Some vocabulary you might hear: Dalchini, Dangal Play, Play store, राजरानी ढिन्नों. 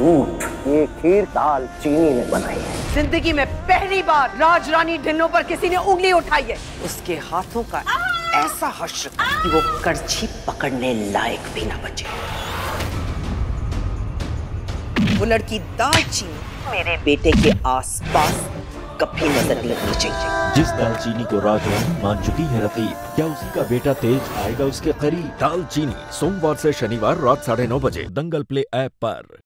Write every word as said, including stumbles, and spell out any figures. झूठ ये खीर दालचीनी ने बनाई है। जिंदगी में पहली बार राजरानी ढिन्नों पर किसी ने उंगली उठाई है। उसके हाथों का ऐसा हश्र कि वो करछी पकड़ने लायक भी ना बचे। वो लड़की दालचीनी मेरे बेटे के आसपास कभी नजर लगनी चाहिए। जिस दालचीनी को राजरानी मान चुकी है रफीक, क्या उसी का बेटा तेज आएगा उसके करीब? दालचीनी सोमवार से शनिवार रात साढ़े नौ बजे दंगल प्ले ऐप पर।